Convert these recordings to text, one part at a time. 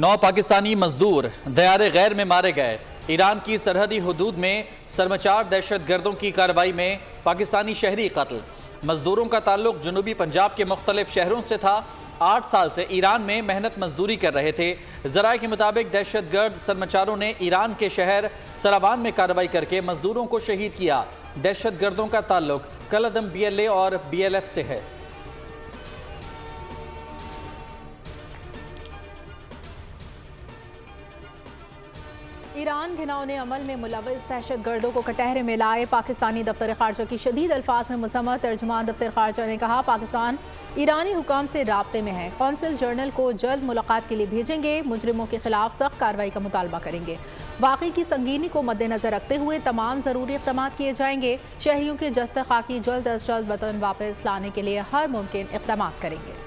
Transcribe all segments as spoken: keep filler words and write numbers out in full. नौ पाकिस्तानी मजदूर दयारे गैर में मारे गए। ईरान की सरहदी हदूद में शर्मचार दहशतगर्दों की कार्रवाई में पाकिस्तानी शहरी कत्ल। मजदूरों का ताल्लुक जनूबी पंजाब के मुख्तलिफ शहरों से था। आठ साल से ईरान में मेहनत मजदूरी कर रहे थे। जराए के मुताबिक दहशतगर्द शर्मचारों ने ईरान के शहर सरावान में कार्रवाई करके मजदूरों को शहीद किया। दहशतगर्दों का ताल्लुक कलदम बी एल ए और बी एल एफ से है। ईरान घिनौने अमल में मुलव्वस दहशतगर्दों को कटहरे में लाए। पाकिस्तानी दफ्तर खारजा की शदीद अल्फाज में मजम्मत। तर्जुमान दफ्तर खारजा ने कहा पाकिस्तान ईरानी हुकाम से राब्ते में है। कौंसल जनरल को जल्द मुलाकात के लिए भेजेंगे। मुजरिमों के खिलाफ सख्त कार्रवाई का मुतालबा करेंगे। वाकई की संगीनी को मद्देनजर रखते हुए तमाम ज़रूरी इक़दाम किए जाएंगे। शहरियों के जस्त खाकी जल्द अज जल्द वतन वापस लाने के लिए हर मुमकिन इक़दाम करेंगे।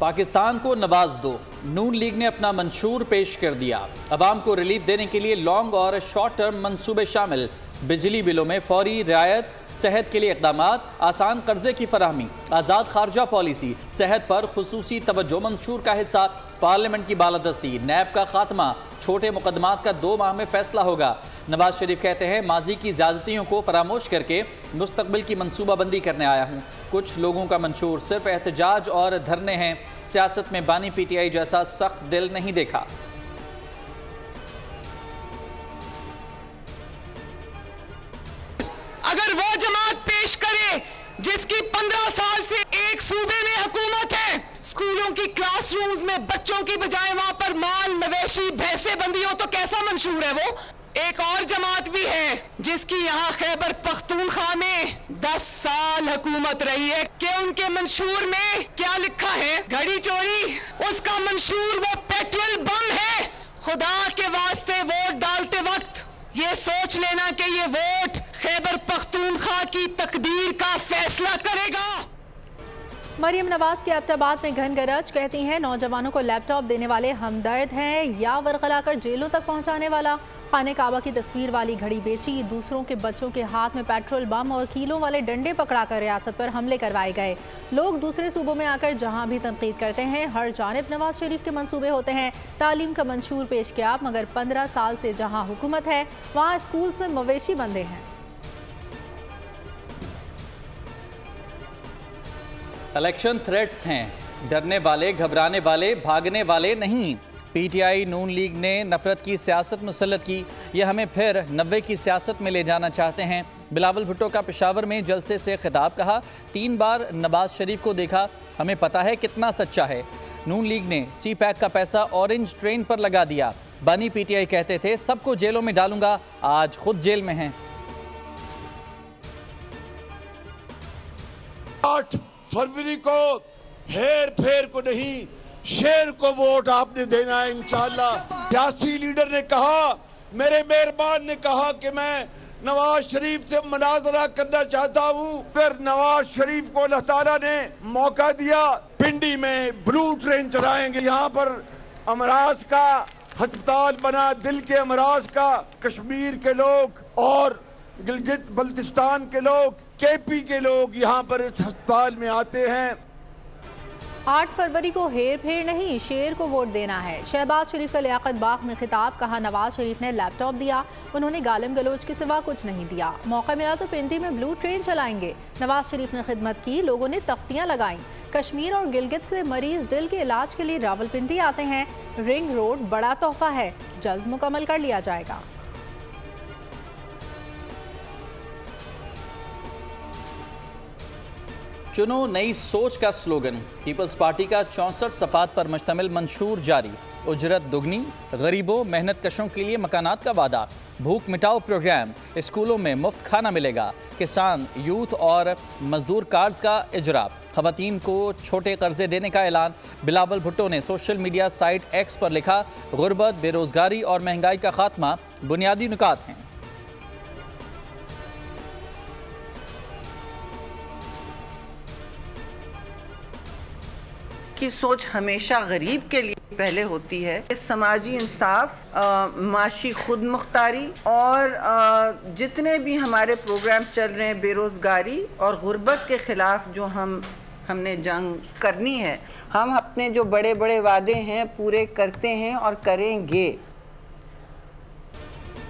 पाकिस्तान को नवाज दो, नून लीग ने अपना मंशूर पेश कर दिया। अवाम को रिलीफ देने के लिए लॉन्ग और शॉर्ट टर्म मंसूबे शामिल। बिजली बिलों में फौरी रियायत, सेहत के लिए इकदाम, आसान कर्जे की फराहमी, आज़ाद खारजा पॉलिसी, सेहत पर खुसूसी तवज्जो मंशूर का हिस्सा, पार्लियामेंट की बालादस्ती, नैब का खात्मा, छोटे मुकदमात का दो माह में फैसला होगा। नवाज शरीफ कहते हैं माजी की ज्यादतियों को फरामोश करके मुस्तकबिल की मनसूबाबंदी करने आया हूँ। कुछ लोगों का मंशूर सिर्फ एहतजाज और धरने हैं। सियासत में बानी पी टी आई जैसा सख्त दिल नहीं देखा। अगर वो जमात पेश करे जिसकी पंद्रह साल से एक सूबे में हुकूमत है, स्कूलों की क्लासरूम्स में बच्चों की बजाय वहां पर माल मवेशी भैंसे बंदी हो तो कैसा मंशूर है वो? एक और जमात भी है जिसकी यहाँ खैबर पख्तूनख्वा में दस साल हुकूमत रही है कि उनके मंशूर में क्या लिखा है? घड़ी चोरी, उसका मंशूर वो पेट्रोल बम है। खुदा के वास्ते वोट डालते वक्त ये सोच लेना कि ये वोट खैबर पख्तूनख्वा की तकदीर का फैसला करेगा। मरियम नवाज के एबटाबाद में घन गरज, कहती हैं नौजवानों को लैपटॉप देने वाले हमदर्द हैं या वरगलाकर जेलों तक पहुंचाने वाला। खाने काबा की तस्वीर वाली घड़ी बेची, दूसरों के बच्चों के हाथ में पेट्रोल बम और कीलों वाले डंडे पकड़ाकर रियासत पर हमले करवाए गए। लोग दूसरे सूबों में आकर जहां भी तनकीद करते हैं, हर जानब नवाज शरीफ के मंसूबे होते हैं। तालीम का मंशूर पेश किया, मगर पंद्रह साल से जहाँ हुकूमत है वहाँ स्कूल्स में मवेशी बंदे हैं। इलेक्शन थ्रेट्स हैं, डरने वाले, घबराने वाले, भागने वाले नहीं। पी टी आई नून लीग ने नफरत की सियासत मुसलत की। यह हमें फिर नब्बे की सियासत में ले जाना चाहते हैं। बिलावल भुट्टो का पेशावर में जलसे से खिताब, कहा तीन बार नवाज शरीफ को देखा, हमें पता है कितना सच्चा है। नून लीग ने सी पैक का पैसा ऑरेंज ट्रेन पर लगा दिया। बानी पी टी आई कहते थे सबको जेलों में डालूंगा, आज खुद जेल में हैं। फरवरी को हेर फेर को नहीं, शेर को वोट आपने देना है इंशाल्लाह। सियासी लीडर ने कहा, मेरे मेहरबान ने कहा कि मैं नवाज शरीफ से मुनाजरा करना चाहता हूँ। फिर नवाज शरीफ को अल्लाह ताला ने मौका दिया। पिंडी में ब्लू ट्रेन चलाएंगे, यहाँ पर अमराज का हस्पताल बना, दिल के अमराज का। कश्मीर के लोग और गिलगित बल्तिस्तान के लोग, के पी के लोग यहाँ पर इस अस्पताल में आते हैं। आठ फरवरी को हेर फेर नहीं, शेर को वोट देना है। शहबाज शरीफ का लियाकत बाग में खिताब, कहा नवाज शरीफ ने लैपटॉप दिया, उन्होंने गालम गलोच के सिवा कुछ नहीं दिया। मौका मिला तो पिंडी में ब्लू ट्रेन चलाएंगे। नवाज शरीफ ने खिदमत की, लोगों ने तख्तियाँ लगाई। कश्मीर और गिलगित से मरीज दिल के इलाज के लिए रावलपिंडी आते हैं। रिंग रोड बड़ा तोहफा है, जल्द मुकम्मल कर लिया जाएगा। चुनो नई सोच का स्लोगन पीपल्स पार्टी का चौंसठ सफात पर मुश्तमिल मंशूर जारी। उजरत दुगनी, गरीबों मेहनत कशों के लिए मकानात का वादा, भूख मिटाओ प्रोग्राम, स्कूलों में मुफ्त खाना मिलेगा, किसान यूथ और मजदूर कार्ड्स का इजरा, खवातीन को छोटे कर्जे देने का ऐलान। बिलावल भुट्टो ने सोशल मीडिया साइट एक्स पर लिखा गुर्बत, बेरोजगारी और महंगाई का खात्मा बुनियादी नुकात हैं। की सोच हमेशा गरीब के लिए पहले होती है। इस समाजी इंसाफ, माशी खुद मुख्तारी और आ, जितने भी हमारे प्रोग्राम चल रहे हैं बेरोज़गारी और गुर्बत के ख़िलाफ़ जो हम हमने जंग करनी है, हम अपने जो बड़े बड़े वादे हैं पूरे करते हैं और करेंगे।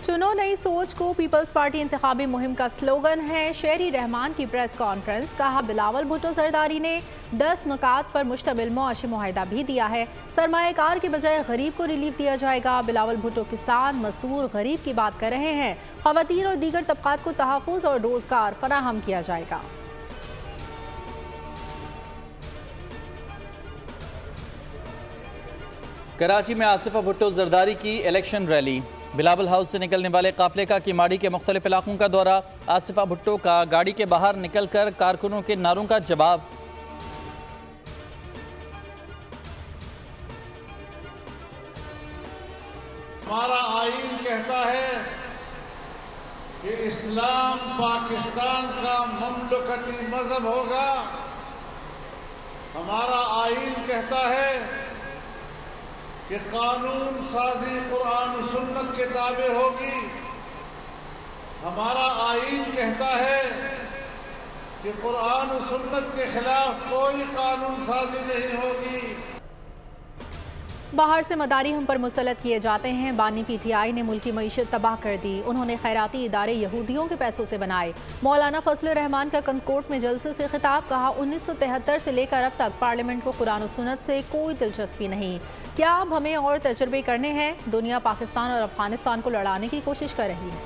चुनो नई सोच को पीपल्स पार्टी इंतखाबी मुहिम का स्लोगन है। शेरी रहमान की प्रेस कॉन्फ्रेंस, कहा बिलावल भुट्टो जरदारी ने दस नुकात पर मुश्तमिल मुआशी मुआहिदा भी दिया है। सरमाएकार के बजाय गरीब को रिलीफ दिया जाएगा। बिलावल भुट्टो किसान, मजदूर, गरीब की बात कर रहे हैं। खवातीन और दीगर तबकात को तहफ़्फ़ुज़ और रोजगार फराहम किया जाएगा। कराची में आसिफा भुट्टो जरदारी की इलेक्शन रैली, बिलावल हाउस से निकलने वाले काफिले का किमाड़ी के मुख्तलिफ इलाकों का दौरा, आसिफा भुट्टो का गाड़ी के बाहर निकलकर कारकुनों के नारों का जवाब। हमारा आईन कहता है कि इस्लाम पाकिस्तान का ममलकती मजहब होगा। हमारा आईन कहता है कि कानून साजी कुरान सुन्नत के ताबे होगी। हमारा आईन कहता है कि कुरान सुन्नत के खिलाफ कोई कानून साजी नहीं होगी। बाहर से मदारी हम पर मुसलत किए जाते हैं। बानी पीटीआई ने मुल्की मईशत तबाह कर दी। उन्होंने खैराती इदारे यहूदियों के पैसों से बनाए। मौलाना फजल रहमान का कंकोर्ट में जलसे से खिताब, कहा उन्नीस सौ तिहत्तर से लेकर अब तक पार्लियामेंट को कुरान और सुन्नत से कोई दिलचस्पी नहीं। क्या अब हमें और तजर्बे करने हैं? दुनिया पाकिस्तान और अफगानिस्तान को लड़ाने की कोशिश कर रही है।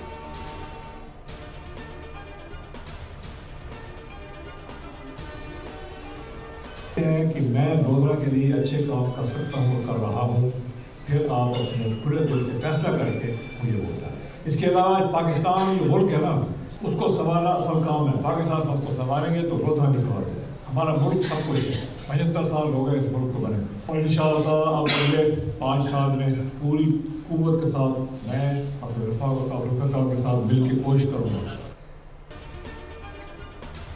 कि मैं लोधरा के लिए अच्छे काम कर सकता हूँ, कर रहा हूँ, फिर आप अपने खुले दिल से फैसला करके मुझे बोलता है। इसके अलावा पाकिस्तान जो मुल्क है ना, उसको संभालना असल काम है। पाकिस्तान सबको संभालेंगे तो लोधरा निकालेंगे। हमारा मुल्क सबको पचहत्तर साल हो गए इस मुल्क को बने, और इंशाअल्लाह अब अगले पाँच साल में पूरी कुव्वत के साथ मैं अपने वफाक के साथ मिल के कोशिश करूँगा।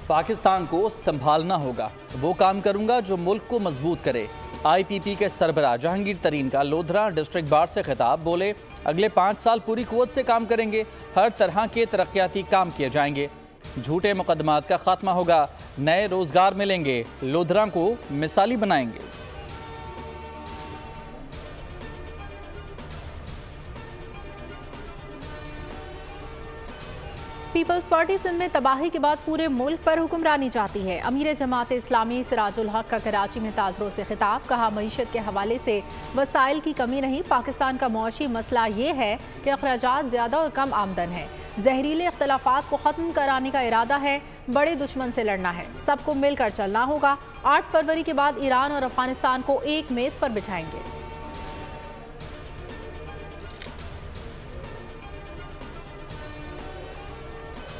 पाकिस्तान को संभालना होगा, वो काम करूंगा जो मुल्क को मजबूत करे। आईपीपी के सरबराह जहांगीर तरीन का लोधरा डिस्ट्रिक्ट बार से खिताब, बोले अगले पाँच साल पूरी कुव्वत से काम करेंगे, हर तरह के तरक्याती काम किए जाएंगे, झूठे मुकदमात का खात्मा होगा, नए रोजगार मिलेंगे, लोधरा को मिसाली बनाएंगे। पीपल्स पार्टी सिंध में तबाही के बाद पूरे मुल्क पर हुक्मरानी चाहती है। अमीर जमात इस्लामी सिराजुल हक का कराची में ताजरों से खिताब, कहा मईशत के हवाले से वसाइल की कमी नहीं, पाकिस्तान का मौशी मसला ये है कि अखराजात ज़्यादा और कम आमदन है। जहरीले अख्तलाफात को ख़त्म कराने का इरादा है, बड़े दुश्मन से लड़ना है, सबको मिलकर चलना होगा। आठ फरवरी के बाद ईरान और अफगानिस्तान को एक मेज़ पर बिठाएंगे।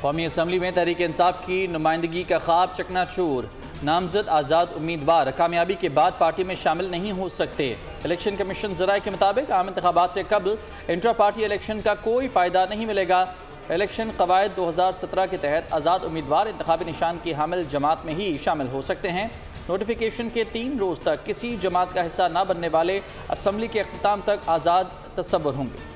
कौमी असम्बली में तहरीक इंसाफ की नुमाइंदगी का ख्वाब चकनाचूर, नामजद आज़ाद उम्मीदवार कामयाबी के बाद पार्टी में शामिल नहीं हो सकते। इलेक्शन कमीशन ज़राए के मुताबिक आम इंतखाबात से कबल इंट्रा पार्टी इलेक्शन का कोई फ़ायदा नहीं मिलेगा। इलेक्शन कवायद दो हज़ार सत्रह के तहत आज़ाद उम्मीदवार इंतखाबी निशान की हामिल जमात में ही शामिल हो सकते हैं। नोटिफिकेशन के तीन रोज़ तक किसी जमात का हिस्सा ना बनने वाले असम्बली के अख्ताम तक आज़ाद तसव्वुर होंगे।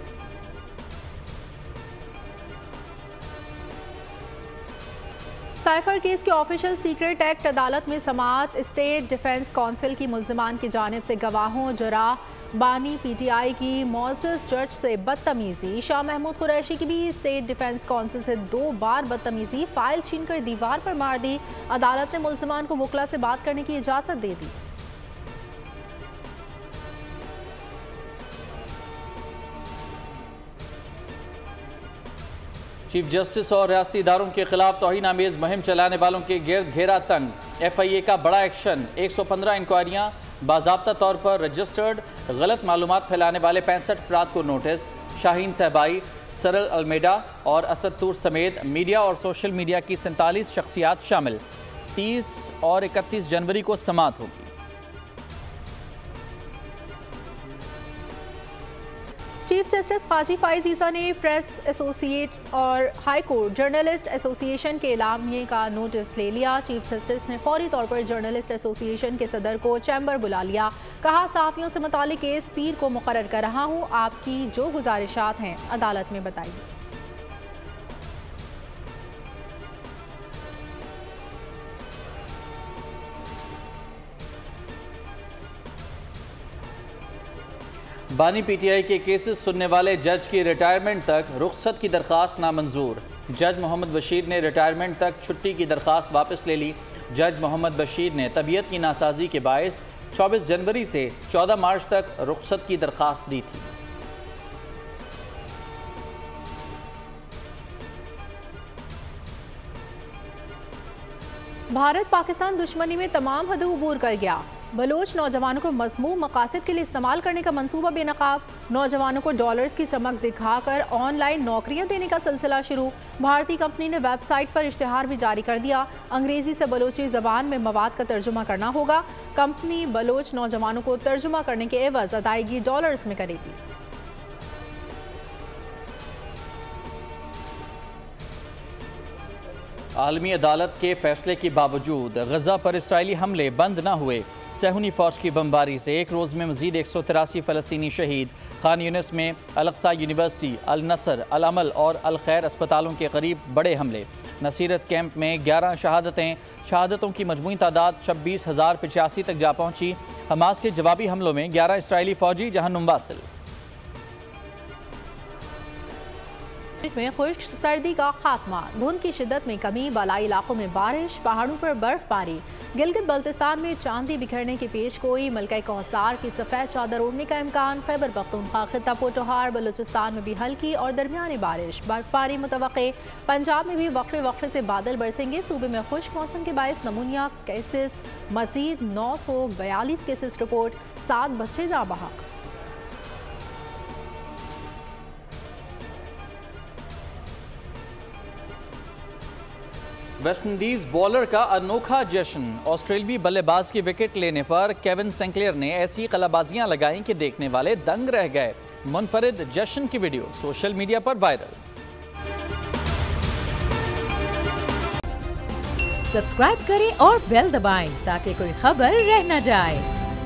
साइफर केस के ऑफिशियल सीक्रेट एक्ट अदालत में समाअत, स्टेट डिफेंस काउंसिल की मुल्ज़िमान की जानिब से गवाहों, जराह, बानी पीटीआई की मोअज़्ज़ज़ जज से बदतमीज़ी, शाह महमूद कुरैशी की भी स्टेट डिफेंस काउंसिल से दो बार बदतमीज़ी, फाइल छीनकर दीवार पर मार दी। अदालत ने मुल्ज़िमान को वुकला से बात करने की इजाज़त दे दी। चीफ जस्टिस और रियासती इदारों के खिलाफ तौहीन आमेज़ मुहिम चलाने वालों के गिरद घेरा तंग, एफ आई ए का बड़ा एक्शन, एक सौ पंद्रह इंक्वायरियाँ, बाज़ाब्ता तौर पर रजिस्टर्ड गलत मालूमात फैलाने वाले पैंसठ अफराद को नोटिस। शाहीन सहबाई, सरल अलमेडा और असद तूर समेत मीडिया और सोशल मीडिया की सैंतालीस शख्सियात शामिल। तीस और इकतीस जनवरी को समाअत होगी। चीफ जस्टिस फाइज़ फाइज़ ईसा ने प्रेस एसोसिएट और हाई कोर्ट जर्नलिस्ट एसोसिएशन के एलामिये का नोटिस ले लिया। चीफ जस्टिस ने फौरी तौर पर जर्नलिस्ट एसोसिएशन के सदर को चैम्बर बुला लिया। कहा सहाफ़ियों से मुताल्लिक़ केस पीर को मुकर्रर कर रहा हूँ, आपकी जो गुजारिशात हैं अदालत में बताइए। बानी पीटीआई के केसेस सुनने वाले जज की रिटायरमेंट तक रुख्सत की दरख्वास्त नामंजूर। जज मोहम्मद बशीर ने रिटायरमेंट तक छुट्टी की दरख्वास्त वापस ले ली। जज मोहम्मद बशीर ने तबीयत की नासाजी के बायस चौबीस जनवरी से चौदह मार्च तक रुख्सत की दरख्वास्त दी थी। भारत पाकिस्तान दुश्मनी में तमाम हद उबूर कर गया। बलोच नौजवानों को मजमू मकासद के लिए इस्तेमाल करने का मंसूबा बेनकाब। नौजवानों को डॉलर्स की चमक दिखाकर ऑनलाइन नौकरियां देने का सिलसिला शुरू। भारतीय कंपनी ने वेबसाइट पर इश्तिहार भी जारी कर दिया। अंग्रेजी से बलोची जबान में मवाद का तर्जुमा करना होगा। कंपनी बलोच नौजवानों को तर्जुमा करने के एवज अदायगी डॉलर्स में करेगी। आलमी अदालत के फैसले के बावजूद गजा पर इसराइली हमले बंद न हुए। सहूनी फौज की बमबारी से एक रोज़ में मजीद एक सौ तिरासी फ़लस्तीनी शहीद। खान यूनिस में अलक्सा यूनिवर्सिटी, अल नसर, अल अमल और अल खैर अस्पतालों के करीब बड़े हमले। नसीरत कैंप में ग्यारह शहादतें। शहादतों की मजमूई तादाद छब्बीस हज़ार पचासी तक जा पहुँची। हमास के जवाबी हमलों में ग्यारह इसराइली फौजी जहन्नुम वासिल। में खुश्क सर्दी का खात्मा। धुंध की शिद्दत में कमी। बलाई इलाकों में बारिश। पहाड़ों पर बर्फबारी। गिलगित बल्तिस्तान में चांदी बिखरने की पेश गोई। मलका कौसार की सफ़ेद चादर ओढ़ने का इम्कान। खैबर पख्तूनख्वा खिता पोटोहार बलूचिस्तान में भी हल्की और दरमियानी बारिश। बर्फबारी मुतवक्के। पंजाब में भी वक्फे वक्फे से बादल बरसेंगे। सूबे में खुश्क मौसम के बायस नमूनिया केसेस मजीद नौ सौ बयालीस केसेस रिपोर्ट। सात बच्चे जाँ बहाक। वेस्टइंडीज बॉलर का अनोखा जश्न। ऑस्ट्रेलवी बल्लेबाज की विकेट लेने पर केविन सेंक्लेयर ने ऐसी कलाबाजियां लगाई कि देखने वाले दंग रह गए। मुनफरिद जश्न की वीडियो सोशल मीडिया पर वायरल। सब्सक्राइब करें और बेल दबाएं ताकि कोई खबर रह न जाए।